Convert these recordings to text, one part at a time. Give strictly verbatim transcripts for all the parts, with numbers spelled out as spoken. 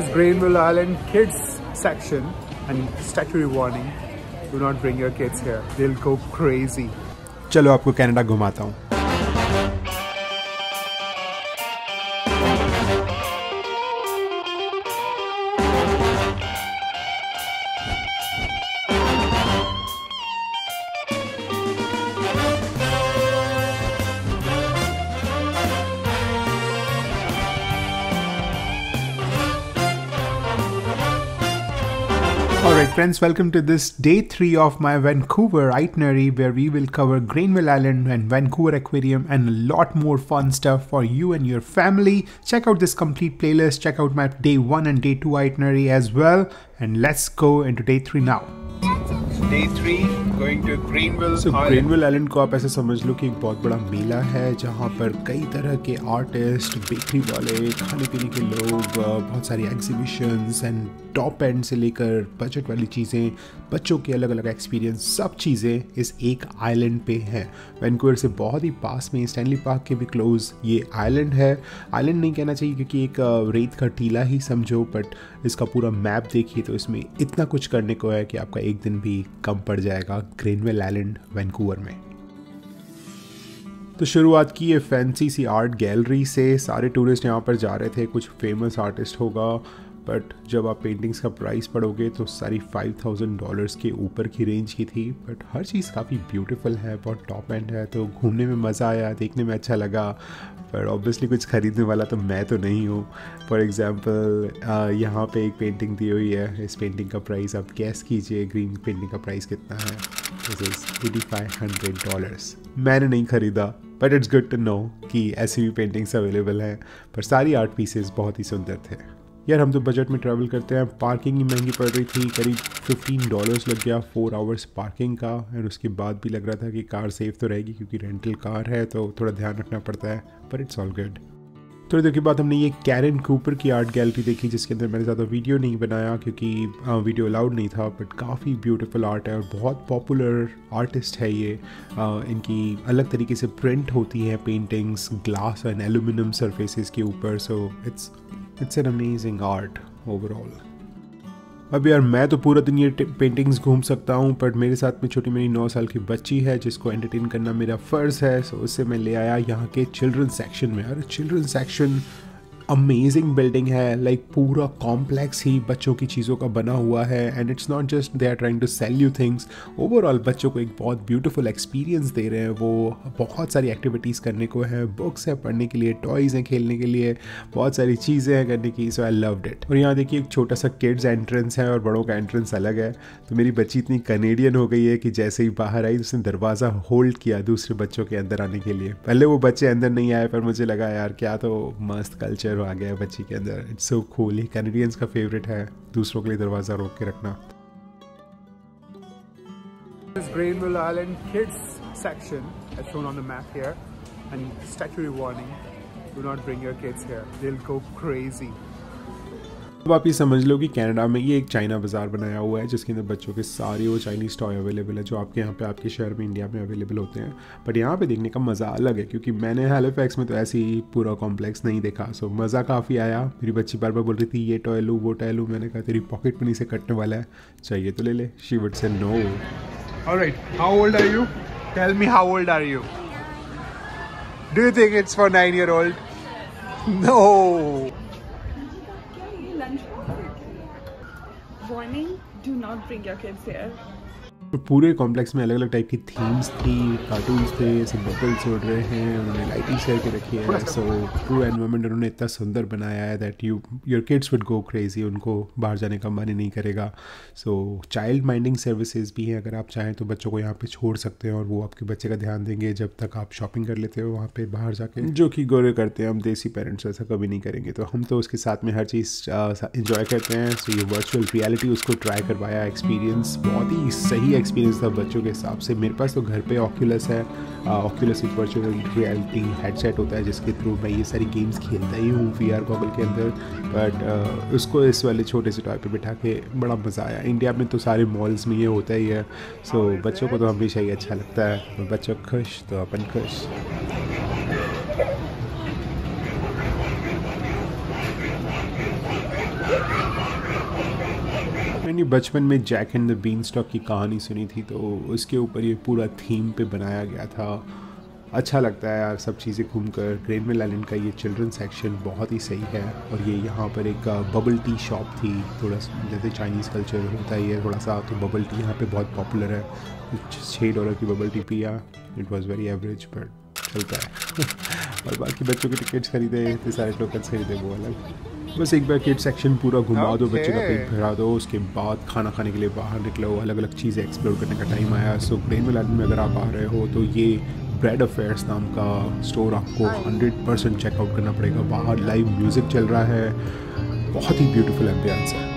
This is Granville Island kids section, and statutory warning, do not bring your kids here, they'll go crazy. चलो आपको Canada घुमाता हूँ। Alright friends, welcome to this day three of my Vancouver itinerary where we will cover Granville Island and Vancouver Aquarium and a lot more fun stuff for you and your family. Check out this complete playlist, check out my day one and day two itinerary as well, and let's go into day three now. Day three, going to Granville so, Island. Granville Island को आप ऐसे समझ लो कि एक बहुत बड़ा मेला है जहाँ पर कई तरह के आर्टिस्ट, बेकरी वाले, खाने पीने के लोग, बहुत सारी एग्जीबिशंस एंड टॉप एंड से लेकर बजट वाली चीज़ें, बच्चों के अलग अलग एक्सपीरियंस, सब चीज़ें इस एक आइलैंड पे हैं। वैंकूवर से बहुत ही पास में स्टैनली पार्क के भी क्लोज ये आइलैंड है। आइलैंड नहीं कहना चाहिए क्योंकि एक रेत का टीला ही समझो, बट इसका पूरा मैप देखिए तो इसमें इतना कुछ करने को है कि आपका एक दिन भी कम पड़ जाएगा ग्रेनवेल आइलैंड वैंकूवर में। तो शुरुआत की है फैंसी सी आर्ट गैलरी से। सारे टूरिस्ट यहाँ पर जा रहे थे, कुछ फेमस आर्टिस्ट होगा, बट जब आप पेंटिंग्स का प्राइस पढ़ोगे तो सारी फाइव थाउजेंड डॉलर्स के ऊपर की रेंज की थी, बट हर चीज़ काफ़ी ब्यूटीफुल है, बहुत टॉप एंड है, तो घूमने में मज़ा आया, देखने में अच्छा लगा, पर ऑब्वियसली कुछ ख़रीदने वाला तो मैं तो नहीं हूँ। फॉर एग्जांपल यहाँ पे एक पेंटिंग दी हुई है, इस पेंटिंग का प्राइस आप गैस कीजिए, ग्रीन पेंटिंग का प्राइस कितना है, this is eighty five hundred dollars. मैंने नहीं ख़रीदा, but it's good to know कि ऐसी भी पेंटिंग्स अवेलेबल हैं, पर सारी आर्ट पीसेस बहुत ही सुंदर थे। यार हम तो बजट में ट्रैवल करते हैं, पार्किंग ही महंगी पड़ रही थी, करीब फिफ्टीन डॉलर्स लग गया फोर आवर्स पार्किंग का, और उसके बाद भी लग रहा था कि कार सेफ तो रहेगी क्योंकि रेंटल कार है तो थोड़ा ध्यान रखना पड़ता है, पर इट्स ऑल गुड। थोड़ी देर के बाद हमने ये कैरन कूपर की आर्ट गैलरी देखी, जिसके अंदर मैंने ज़्यादा वीडियो नहीं बनाया क्योंकि वीडियो अलाउड नहीं था, बट काफ़ी ब्यूटीफुल आर्ट है और बहुत पॉपुलर आर्टिस्ट है ये। इनकी अलग तरीके से प्रिंट होती है paintings glass and aluminium surfaces के ऊपर, so it's it's an amazing art overall. अब यार मैं तो पूरा दिन ये पेंटिंग्स घूम सकता हूँ, बट मेरे साथ में छोटी मेरी नौ साल की बच्ची है जिसको एंटरटेन करना मेरा फ़र्ज़ है, सो उससे मैं ले आया यहाँ के चिल्ड्रन सेक्शन में। और चिल्ड्रन सेक्शन अमेजिंग बिल्डिंग है, लाइक पूरा कॉम्प्लेक्स ही बच्चों की चीज़ों का बना हुआ है, and it's not just they are trying to sell you things, overall बच्चों को एक बहुत ब्यूटीफुल एक्सपीरियंस दे रहे हैं। वो बहुत सारी एक्टिविटीज़ करने को है, बुक्स हैं पढ़ने के लिए, टॉयज़ हैं खेलने के लिए, बहुत सारी चीज़ें हैं करने की, सो आई लव्ड इट। और यहाँ देखिए एक छोटा सा किड्स एंट्रेंस है और बड़ों का एंट्रेंस अलग है, तो मेरी बच्ची इतनी कनेडियन हो गई है कि जैसे ही बाहर आई उसने दरवाज़ा होल्ड किया दूसरे बच्चों के अंदर आने के लिए। पहले वो बच्चे अंदर नहीं आए, पर मुझे लगा यार क्या तो मस्त कल्चर आ गया है बच्ची के अंदर, इट्स सो कूल। ये कैनेडियंस का फेवरेट है दूसरों के लिए दरवाजा रोक के रखना। This is Granville Island kids section as shown on the map here, and statutory warning, do not bring your kids here, they'll go crazy. अब आप ये समझ लो कि कनाडा में ये एक चाइना बाज़ार बनाया हुआ है जिसके अंदर बच्चों के सारे वो चाइनीज़ टॉय अवेलेबल है जो आपके यहाँ पे आपके शहर में इंडिया में अवेलेबल होते हैं, बट यहाँ पे देखने का मज़ा अलग है क्योंकि मैंने हैलिफैक्स में तो ऐसे ही पूरा कॉम्प्लेक्स नहीं देखा, सो मज़ा काफ़ी आया। मेरी बच्ची बार बार बोल रही थी ये टॉय लूँ वो टॉय लूँ, मैंने कहा तेरी पॉकेट मनी से कटने वाला है, चाहिए तो ले ले, she would say no. Alright, how old are you, tell me how old are you, do you think it's for nine year old? No. Warning, do not bring your kids here. पूरे complex में अलग अलग type की themes थी, cartoons थे, ऐसे bubbles उड़ रहे हैं, उन्होंने लाइटिंग शेयर के रखी है, सो पूरा एनवायरनमेंट उन्होंने इतना सुंदर बनाया है that you your kids would go crazy, उनको बाहर जाने का मन ही नहीं करेगा। सो चाइल्ड माइंडिंग सर्विसेज भी हैं, अगर आप चाहें तो बच्चों को यहाँ पे छोड़ सकते हैं और वो आपके बच्चे का ध्यान देंगे जब तक आप शॉपिंग कर लेते हो वहाँ पर बाहर जाके, जो कि गोरे करते हैं हम देसी पेरेंट्स, ऐसा कभी नहीं करेंगे, तो हम तो उसके साथ में हर चीज़ इंजॉय करते हैं। सो ये वर्चुअल रियलिटी उसको ट्राई करवाया, एक्सपीरियंस बहुत ही सही एक्सपीरियंस था बच्चों के हिसाब से। मेरे पास तो घर पे ऑक्यूलस है, ऑक्यूलस एक वर्चुअल रियलिटी हेडसेट होता है जिसके थ्रू मैं ये सारी गेम्स खेलता ही हूँ वीआर गॉगल के अंदर, बट उसको इस वाले छोटे से टॉय पे बिठा के बड़ा मज़ा आया। इंडिया में तो सारे मॉल्स में ये होता ही है, सो बच्चों को तो हमेशा ही अच्छा लगता है, बच्चों खुश तो अपन खुश। मैंने ये बचपन में जैक एंड द बीनस्टॉक की कहानी सुनी थी, तो उसके ऊपर ये पूरा थीम पे बनाया गया था। अच्छा लगता है यार सब चीज़ें घूमकर। ग्रेनविल आइलैंड का ये चिल्ड्रन सेक्शन बहुत ही सही है। और ये यहाँ पर एक बबल टी शॉप थी, थोड़ा जैसे चाइनीज़ कल्चर होता ही है थोड़ा सा, तो बबल टी यहाँ पे बहुत पॉपुलर है। छः डॉलर की बबल टी पिया, it was very average but चलता है। और बाकी बच्चों के टिकट्स खरीदे, इतने सारे टोकन्स खरीदे, वो अलग। बस एक बार किड सेक्शन पूरा घुमा दो, बच्चे का पेट भरा दो, उसके बाद खाना खाने के लिए बाहर निकलो। अलग अलग चीज़ें एक्सप्लोर करने का टाइम आया। सो ग्रेनविल आइलैंड में अगर आप आ रहे हो तो ये ब्रेड अफेयर्स नाम का स्टोर आपको हंड्रेड परसेंट चेकआउट करना पड़ेगा। बाहर लाइव म्यूज़िक चल रहा है, बहुत ही ब्यूटीफुल एम्बियंस है।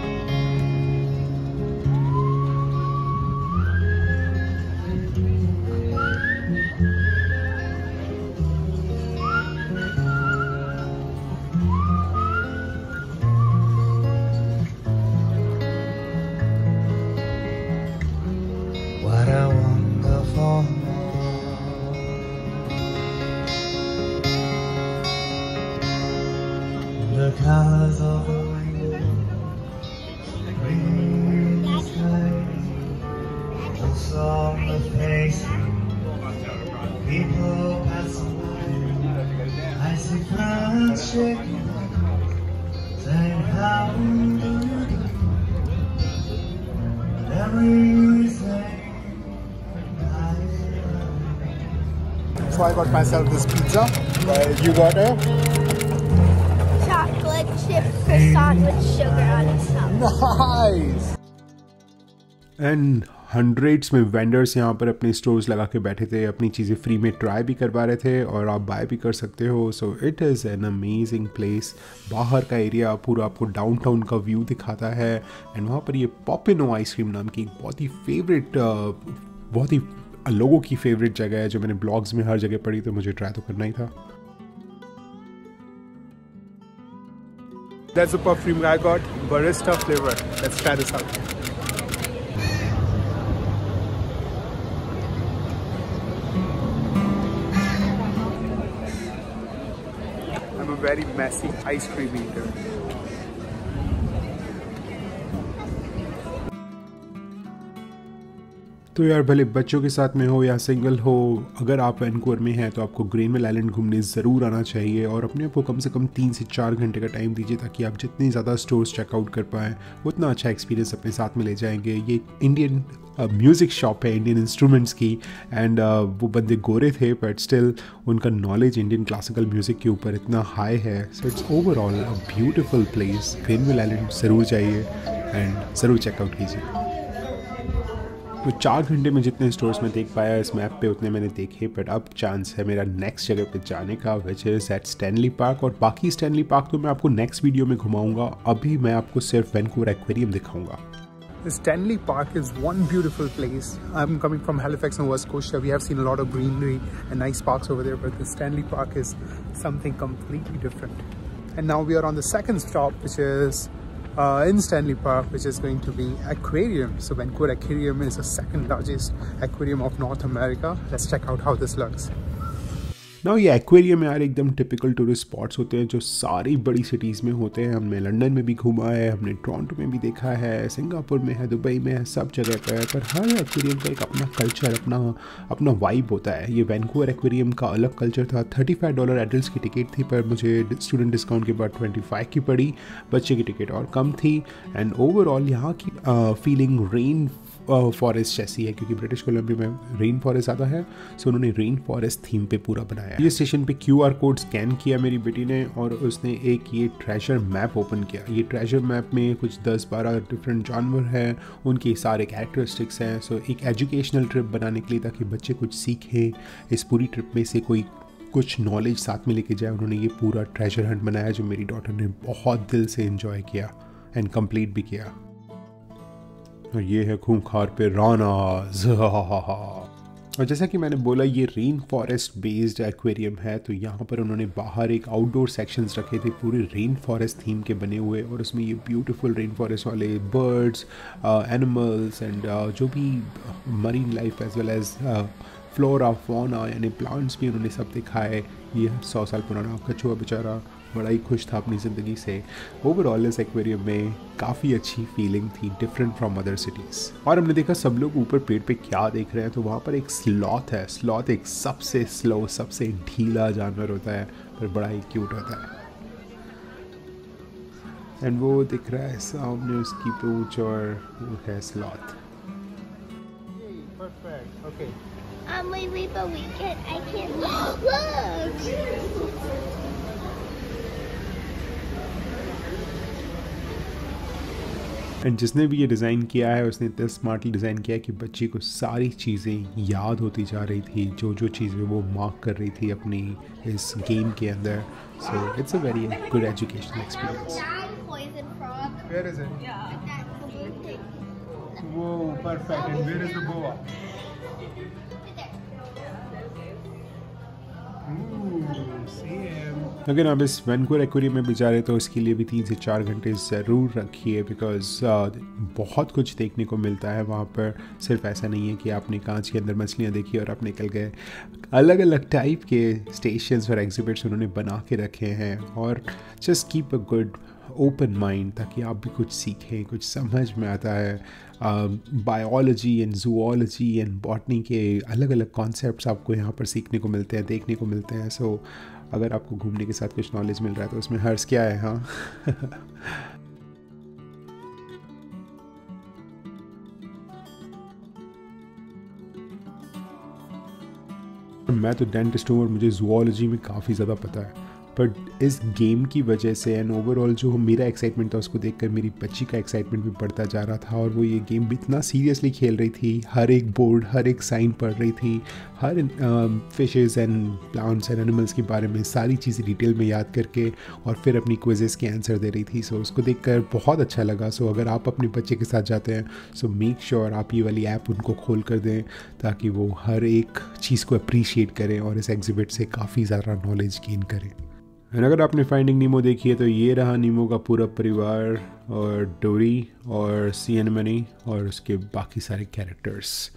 So I got myself this pizza. Well, you got a chocolate chip croissant with sugar on its top. Nice. And hundreds में वेंडर्स यहाँ पर अपने स्टोर्स लगा के बैठे थे, अपनी चीज़ें फ्री में ट्राई भी करवा रहे थे और आप बाय भी कर सकते हो। So it is an amazing place. बाहर का एरिया पूरा आपको डाउनटाउन का व्यू दिखाता है। एंड वहाँ पर ये पॉपिनो आइसक्रीम नाम की बहुत ही फेवरेट बहुत ही लोगों की फेवरेट जगह है, जो मैंने ब्लॉग्स में हर जगह पढ़ी, तो मुझे ट्राई तो करना ही था। That's a perfume I got, barista flavor. Let's try this out. Very messy ice cream eater. तो यार भले बच्चों के साथ में हो या सिंगल हो, अगर आप वैंकूवर में हैं तो आपको ग्रेनविल आइलैंड घूमने ज़रूर आना चाहिए। और अपने आप को कम से कम तीन से चार घंटे का टाइम दीजिए, ताकि आप जितने ज़्यादा स्टोर्स चेकआउट कर पाएँ उतना अच्छा एक्सपीरियंस अपने साथ में ले जाएंगे। ये इंडियन म्यूज़िक शॉप है, इंडियन इंस्ट्रूमेंट्स की। एंड uh, वो बंदे गोरे थे बट स्टिल उनका नॉलेज इंडियन क्लासिकल म्यूज़िक के ऊपर इतना हाई है। So it's overall a beautiful place. Granville island ज़रूर जाइए एंड ज़रूर चेकआउट कीजिए। तो चार घंटे में जितने स्टोर्स मैं देख पाया इस मैप पे उतने मैंने देखे, बट अब चांस है मेरा नेक्स्ट जगह पे जाने का, which is at Stanley park. और बाकी स्टैनली पार्क तो मैं आपको नेक्स्ट वीडियो में घुमाऊंगा, अभी मैं आपको सिर्फ वैंकूवर एक्वेरियम दिखाऊंगा। Stanley Park is one beautiful place. I'm coming from Halifax, Nova Scotia. We have seen a lot of greenery and nice parks over there, but the Stanley Park is something completely different. And now we are on the second stop, which is uh, in Stanley Park, which is going to be aquarium. So Vancouver Aquarium is the second largest aquarium of North America. Let's check out how this looks. ना ये aquarium में यार एकदम typical tourist spots होते हैं जो सारी बड़ी सिटीज़ में होते हैं। हमने लंदन में भी घूमा है, हमने टोरंटो में भी देखा है, सिंगापुर में है, दुबई में है, सब जगह पर है। पर हर एक्वेरियम का एक अपना कल्चर, अपना अपना वाइब होता है। ये वैंकूवर एक्वेरियम का अलग कल्चर था। थर्टी फाइव डॉलर एडल्ट्स की टिकट थी, पर मुझे स्टूडेंट डिस्काउंट के बाद ट्वेंटी फाइव की पड़ी, बच्चे की टिकट और कम थी। एंड ओवरऑल यहाँ की फीलिंग रेन फॉरेस्ट uh, जैसी है, क्योंकि ब्रिटिश कोलंबिया में रेन फॉरेस्ट आता है, सो उन्होंने रेन फॉरेस्ट थीम पे पूरा बनाया। ये स्टेशन पे क्यूआर कोड स्कैन किया मेरी बेटी ने और उसने एक ये ट्रेजर मैप ओपन किया। ये ट्रेजर मैप में कुछ दस बारह डिफरेंट जानवर हैं, उनके सारे कैरेक्टरिस्टिक्स हैं। सो एक एजुकेशनल ट्रिप बनाने के लिए, ताकि बच्चे कुछ सीखें, इस पूरी ट्रिप में से कोई कुछ नॉलेज साथ में लेके जाए, उन्होंने ये पूरा ट्रेजर हंट बनाया, जो मेरी डॉटर ने बहुत दिल से इन्जॉय किया एंड कंप्लीट भी किया। और ये है खूंखार पे राना। और जैसा कि मैंने बोला ये रेन फॉरेस्ट बेस्ड एक्वेरियम है, तो यहाँ पर उन्होंने बाहर एक आउटडोर सेक्शंस रखे थे पूरे रेन फॉरेस्ट थीम के बने हुए। और उसमें ये ब्यूटीफुल रेन फॉरेस्ट वाले बर्ड्स, एनिमल्स एंड जो भी marine life as well as flora fauna यानी प्लांट्स भी उन्होंने सब दिखाए। ये सौ साल पुराना कछुआ बेचारा, बड़ा ही खुश था अपनी ज़िंदगी से। ओवरऑल इस एक्वेरियम में काफ़ी अच्छी फीलिंग थी, डिफरेंट फ्रॉम अदर सिटीज़। और हमने देखा सब लोग ऊपर पेड़ पे क्या देख रहे हैं, तो वहाँ पर एक स्लॉथ है। स्लॉथ एक सबसे स्लो, सबसे ढीला जानवर होता है, पर बड़ा ही क्यूट होता है। एंड वो दिख रहा है सामने उसकी पूंछ, और वो है sloth. Okay. Um, wait, wait, but we can't, I can't look. And जिसने भी ये डिज़ाइन किया है उसने इतना स्मार्टली डिज़ाइन किया है कि बच्ची को सारी चीज़ें याद होती जा रही थी, जो जो चीज़ें वो मार्क कर रही थी अपनी इस गेम के अंदर। So it's a very good educational experience. अगर आप इस वैंकूवर एक्वेरियम में भी जा रहे तो इसके लिए भी तीन से चार घंटे ज़रूर रखिए, बिकॉज़ बहुत कुछ देखने को मिलता है वहाँ पर। सिर्फ ऐसा नहीं है कि आपने कांच के अंदर मछलियाँ देखी और आप निकल गए। अलग अलग टाइप के स्टेशंस और एग्जिबिट्स उन्होंने बना के रखे हैं। और just keep a good open mind, ताकि आप भी कुछ सीखें, कुछ समझ में आता है। Biology and zoology and botany के अलग अलग कॉन्सेप्ट्स आपको यहाँ पर सीखने को मिलते हैं, देखने को मिलते हैं। सो so, अगर आपको घूमने के साथ कुछ नॉलेज मिल रहा है तो उसमें हर्ष क्या है। हाँ मैं तो डेंटिस्ट हूँ और मुझे जूलॉजी में काफ़ी ज़्यादा पता है, बट इस गेम की वजह से एंड ओवरऑल जो मेरा एक्साइटमेंट था उसको देखकर मेरी बच्ची का एक्साइटमेंट भी बढ़ता जा रहा था। और वो ये गेम भी इतना सीरियसली खेल रही थी, हर एक बोर्ड, हर एक साइन पढ़ रही थी, हर fishes and plants and animals के बारे में सारी चीज़ें डिटेल में याद करके और फिर अपनी क्विजेस के आंसर दे रही थी। सो so, उसको देखकर बहुत अच्छा लगा। सो so, अगर आप अपने बच्चे के साथ जाते हैं सो मेक श्योर आप ये वाली ऐप उनको खोल कर दें, ताकि वो हर एक चीज़ को अप्रीशिएट करें और इस एग्जिबिट से काफ़ी ज़्यादा नॉलेज गेन करें। और अगर आपने फाइंडिंग नीमो देखी है तो ये रहा नीमो का पूरा परिवार, और डोरी और सी एनिमनी और उसके बाकी सारे कैरेक्टर्स।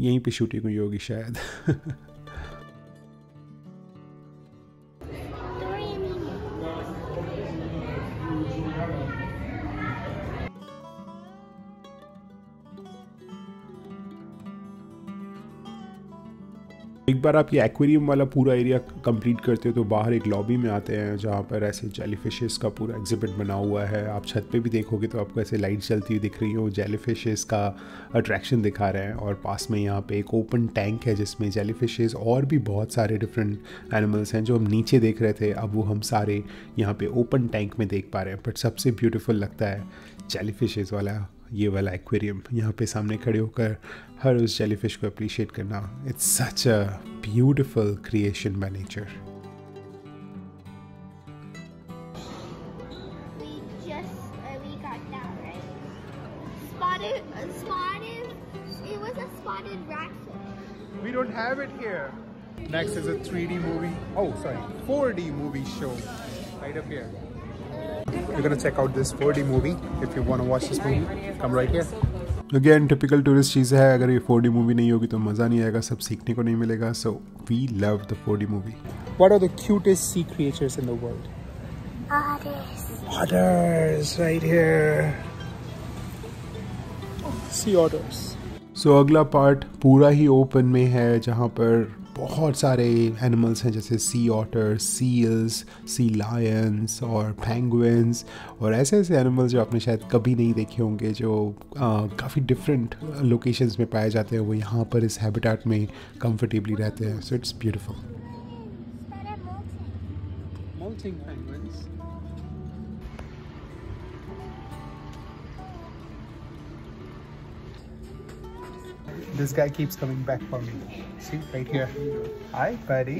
यहीं पे शूटिंग हुई होगी शायद। एक बार आप ये एक्वेरियम वाला पूरा एरिया कंप्लीट करते हो तो बाहर एक लॉबी में आते हैं, जहाँ पर ऐसे जेलीफिशेस का पूरा एग्जिबिट बना हुआ है। आप छत पे भी देखोगे तो आपको ऐसे लाइट जलती हुई दिख रही हो, जेलीफिशेस का अट्रैक्शन दिखा रहे हैं। और पास में यहाँ पे एक ओपन टैंक है जिसमें जेलीफिशेस और भी बहुत सारे डिफरेंट एनिमल्स हैं जो हम नीचे देख रहे थे, अब वो हम सारे यहाँ पे ओपन टैंक में देख पा रहे हैं। बट सबसे ब्यूटीफुल लगता है जेलीफिशेस वाला ये वाला एक्वेरियम। यहाँ पे सामने खड़े होकर हर उस जेलीफिश को अप्रिशिएट करना, it's such a beautiful creation by nature. We don't have it here. Next is a three D movie. Oh, sorry, four D movie show right up here. You're gonna check out this four D movie. If you wanna watch this movie, come right here. Again, typical tourist चीज़ है, अगर ये four D movie नहीं होगी तो मज़ा नहीं आएगा, सब सीखने को नहीं मिलेगा। So we love the four D movie. What are the cutest sea creatures in the world? Otters. Otters, right here. Sea otters. So अगला पार्ट पूरा ही ओपन में है, जहाँ पर बहुत सारे एनिमल्स हैं, जैसे sea otters, seals, sea lions और पेंगुइन्स और ऐसे ऐसे एनिमल्स जो आपने शायद कभी नहीं देखे होंगे, जो काफ़ी डिफरेंट लोकेशंस में पाए जाते हैं। वो यहाँ पर इस हैबिटेट में कंफर्टेबली रहते हैं। So it's beautiful. This guy keeps coming back for me. See right here. Hi, buddy.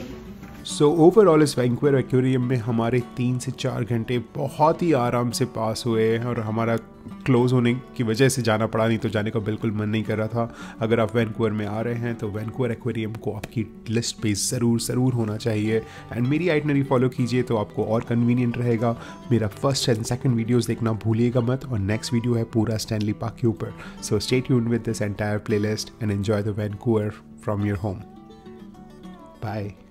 So overall इस वैंकूवर एक्वेरियम में हमारे तीन से चार घंटे बहुत ही आराम से पास हुए, और हमारा क्लोज़ होने की वजह से जाना पड़ा, नहीं तो जाने का बिल्कुल मन नहीं कर रहा था। अगर आप वैंकूवर में आ रहे हैं तो वैंकूवर एक्वेरियम को आपकी लिस्ट पे ज़रूर ज़रूर होना चाहिए। एंड मेरी आइटनरी फॉलो कीजिए तो आपको और कन्वीनियंट रहेगा। मेरा फर्स्ट एंड सेकंड वीडियोस देखना भूलिएगा मत, और नेक्स्ट वीडियो है पूरा स्टैनली पार्क के ऊपर। So stay tuned with this entire playlist and enjoy the Vancouver from your home. Bye.